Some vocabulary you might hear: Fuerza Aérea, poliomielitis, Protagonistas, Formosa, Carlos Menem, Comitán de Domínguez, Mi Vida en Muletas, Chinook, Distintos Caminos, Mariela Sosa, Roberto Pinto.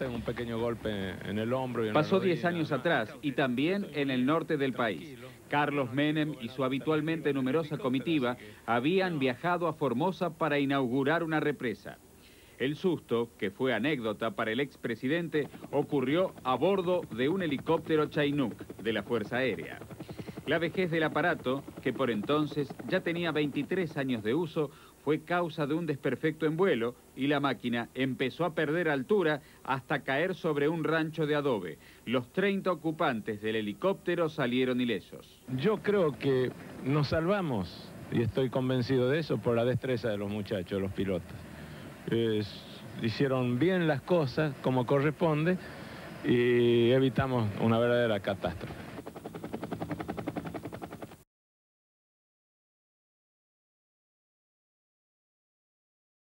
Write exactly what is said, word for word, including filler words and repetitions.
Tengo un pequeño golpe en el hombro. Y en Pasó diez años atrás y también en el norte del país. Carlos Menem y su habitualmente numerosa comitiva habían viajado a Formosa para inaugurar una represa. El susto, que fue anécdota para el expresidente, ocurrió a bordo de un helicóptero Chinook de la Fuerza Aérea. La vejez del aparato, que por entonces ya tenía veintitrés años de uso, fue causa de un desperfecto en vuelo y la máquina empezó a perder altura hasta caer sobre un rancho de adobe. Los treinta ocupantes del helicóptero salieron ilesos. Yo creo que nos salvamos, y estoy convencido de eso, por la destreza de los muchachos, los pilotos. Eh, hicieron bien las cosas como corresponde y evitamos una verdadera catástrofe.